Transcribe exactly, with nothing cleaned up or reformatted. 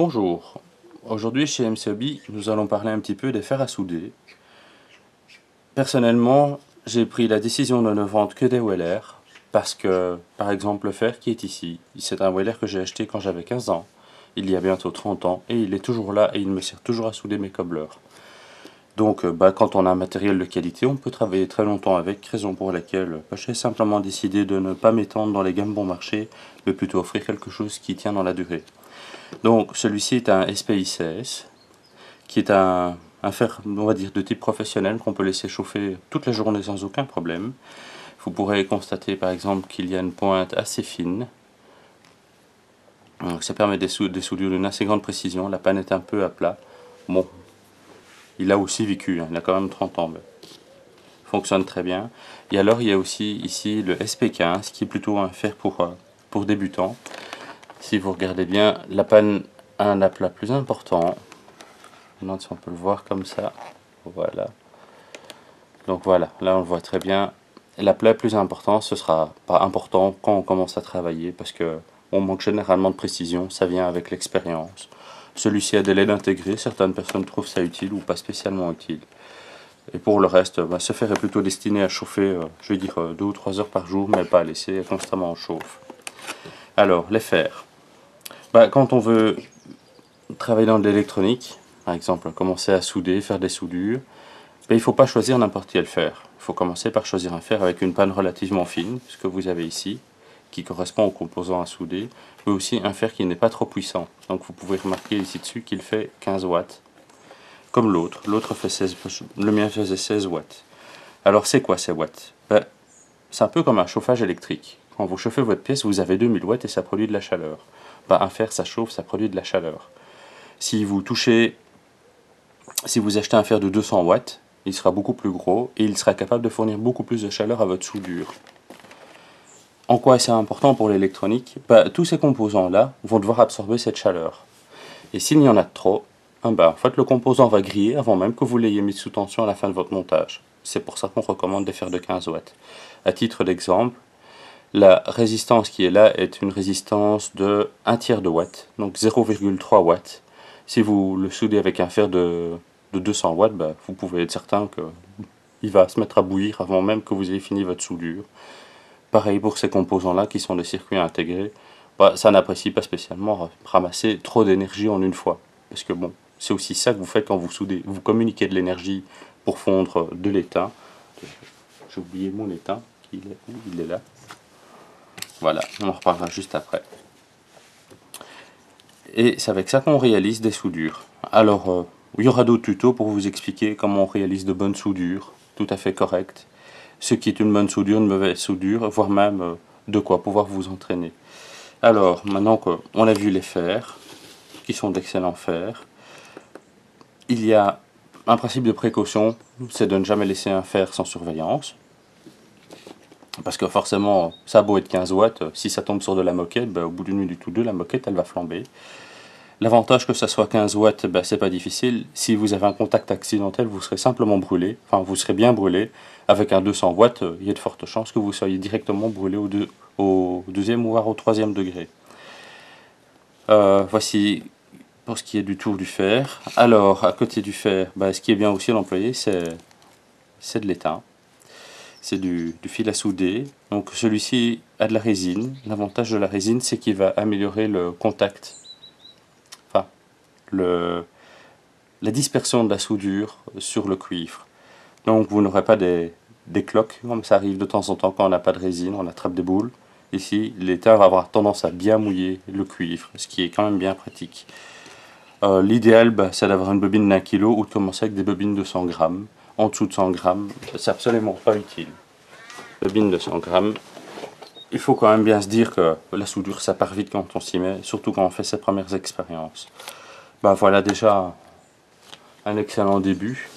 Bonjour, aujourd'hui chez MCHobby, nous allons parler un petit peu des fers à souder. Personnellement, j'ai pris la décision de ne vendre que des Weller, parce que, par exemple, le fer qui est ici, c'est un Weller que j'ai acheté quand j'avais quinze ans, il y a bientôt trente ans, et il est toujours là et il me sert toujours à souder mes cobblers. Donc, bah, quand on a un matériel de qualité, on peut travailler très longtemps avec, raison pour laquelle bah, j'ai simplement décidé de ne pas m'étendre dans les gammes bon marché, mais plutôt offrir quelque chose qui tient dans la durée. Donc, celui-ci est un S P seize, qui est un, un fer, on va dire, de type professionnel qu'on peut laisser chauffer toute la journée sans aucun problème. Vous pourrez constater, par exemple, qu'il y a une pointe assez fine. Donc, ça permet des soudures d'une assez grande précision. La panne est un peu à plat. Bon. Il a aussi vécu, hein, il a quand même trente ans, mais il fonctionne très bien. Et alors il y a aussi ici le S P quinze, qui est plutôt un fer pour, euh, pour débutants. Si vous regardez bien, la panne a un aplat plus important. Je me demande si on peut le voir comme ça. Voilà. Donc voilà, là on le voit très bien. L'aplat plus important, ce sera pas important quand on commence à travailler, parce qu'on manque généralement de précision, ça vient avec l'expérience. Celui-ci a des L E D intégrés, certaines personnes trouvent ça utile ou pas spécialement utile. Et pour le reste, bah, ce fer est plutôt destiné à chauffer, euh, je vais dire, euh, deux ou trois heures par jour, mais pas à laisser constamment en chauffe. Alors, les fers. Bah, quand on veut travailler dans de l'électronique, par exemple, commencer à souder, faire des soudures, bah, il ne faut pas choisir n'importe quel fer. Il faut commencer par choisir un fer avec une panne relativement fine, ce que vous avez ici, qui correspond aux composants à souder, mais aussi un fer qui n'est pas trop puissant. Donc vous pouvez remarquer ici dessus qu'il fait quinze watts, comme l'autre. L'autre fait seize, le mien faisait seize watts. Alors c'est quoi ces watts? Ben, c'est un peu comme un chauffage électrique. Quand vous chauffez votre pièce, vous avez deux mille watts et ça produit de la chaleur. Ben, un fer, ça chauffe, ça produit de la chaleur. Si vous touchez, si vous achetez un fer de deux cents watts, il sera beaucoup plus gros et il sera capable de fournir beaucoup plus de chaleur à votre soudure. En quoi c'est important pour l'électronique? Bah, tous ces composants-là vont devoir absorber cette chaleur. Et s'il y en a de trop, hein, bah, en fait, le composant va griller avant même que vous l'ayez mis sous tension à la fin de votre montage. C'est pour ça qu'on recommande des fers de quinze watts. À titre d'exemple, la résistance qui est là est une résistance de un tiers de watt, donc zéro virgule trois watts. Si vous le soudez avec un fer de, de deux cents watts, bah, vous pouvez être certain qu'il va se mettre à bouillir avant même que vous ayez fini votre soudure. Pareil pour ces composants-là qui sont des circuits intégrés, bah, ça n'apprécie pas spécialement ramasser trop d'énergie en une fois. Parce que bon, c'est aussi ça que vous faites quand vous soudez. Vous communiquez de l'énergie pour fondre de l'étain. J'ai oublié mon étain. Il est où? Il est là. Voilà, on en reparlera juste après. Et c'est avec ça qu'on réalise des soudures. Alors, euh, il y aura d'autres tutos pour vous expliquer comment on réalise de bonnes soudures, tout à fait correctes. Ce qui est une bonne soudure, une mauvaise soudure, voire même de quoi pouvoir vous entraîner. Alors, maintenant qu'on a vu les fers, qui sont d'excellents fers, il y a un principe de précaution, c'est de ne jamais laisser un fer sans surveillance. Parce que forcément, ça a beau être quinze watts, si ça tombe sur de la moquette, bah, au bout d'une minute ou deux, la moquette, elle va flamber. L'avantage que ça soit quinze watts, ben, c'est pas difficile. Si vous avez un contact accidentel, vous serez simplement brûlé. Enfin, vous serez bien brûlé. Avec un deux cents watts, il y a de fortes chances que vous soyez directement brûlé au, deux, au deuxième ou voire au troisième degré. Euh, voici pour ce qui est du tour du fer. Alors, à côté du fer, ben, ce qui est bien aussi à l'employer, c'est de l'étain. C'est du, du fil à souder. Donc, celui-ci a de la résine. L'avantage de la résine, c'est qu'il va améliorer le contact. Le, la dispersion de la soudure sur le cuivre. Donc vous n'aurez pas des, des cloques, comme ça arrive de temps en temps quand on n'a pas de résine, on attrape des boules. Ici, l'étain va avoir tendance à bien mouiller le cuivre, ce qui est quand même bien pratique. Euh, L'idéal, bah, c'est d'avoir une bobine d'un kilo ou de commencer avec des bobines de cent grammes. En dessous de cent grammes, c'est absolument pas utile. Bobine de cent grammes. Il faut quand même bien se dire que la soudure, ça part vite quand on s'y met, surtout quand on fait ses premières expériences. Ben voilà déjà un excellent début.